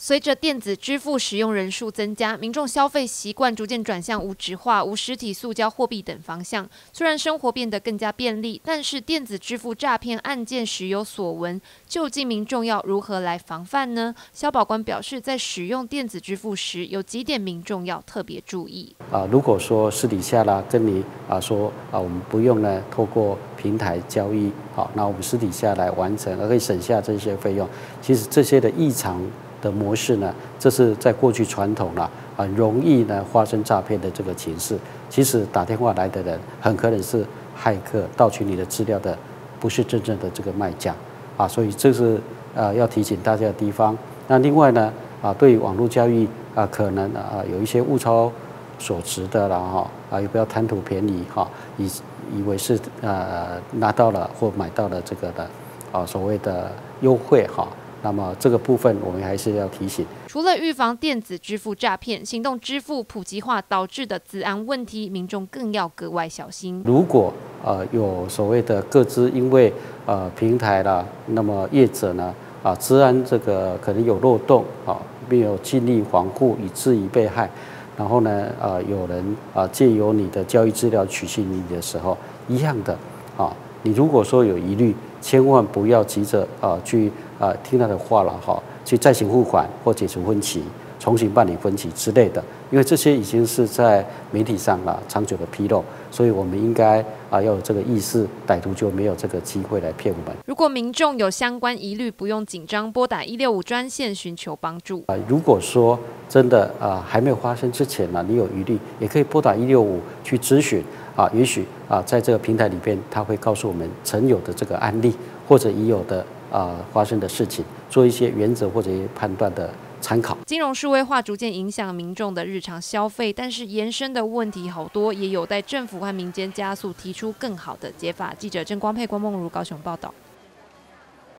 随着电子支付使用人数增加，民众消费习惯逐渐转向无纸化、无实体塑胶货币等方向。虽然生活变得更加便利，但是电子支付诈骗案件时有所闻。究竟民众要如何来防范呢？消保官表示，在使用电子支付时，有几点民众要特别注意。如果说私底下啦跟你说我们不用呢，透过平台交易，那我们私底下来完成，而可以省下这些费用。其实这些的异常 的模式呢，这是在过去传统啦，很容易呢发生诈骗的这个情势。其实打电话来的人很可能是骇客，盗取你的资料的不是真正的这个卖家所以这是要提醒大家的地方。那另外呢对于网络交易可能有一些物超所值的啦也不要贪图便宜以为是拿到了或买到了这个的所谓的优惠那么这个部分我们还是要提醒。除了预防电子支付诈骗，行动支付普及化导致的资安问题，民众更要格外小心。如果有所谓的各自因为平台啦，那么业者呢资安这个可能有漏洞没有尽力防护，以至于被害。然后呢有人借由你的交易资料取信你的时候，一样的你如果说有疑虑， 千万不要急着去听他的话了去再行付款或解除分歧、重新办理分歧之类的，因为这些已经是在媒体上了长久的披露，所以我们应该要有这个意识，歹徒就没有这个机会来骗我们。如果民众有相关疑虑，不用紧张，拨打165专线寻求帮助。如果说真的还没有发生之前呢，你有疑虑，也可以拨打165去咨询。 也许在这个平台里边，他会告诉我们曾有的这个案例，或者已有的发生的事情，做一些原则或者判断的参考。金融数位化逐渐影响民众的日常消费，但是延伸的问题好多，也有待政府和民间加速提出更好的解法。记者郑光佩、郭梦如高雄报道。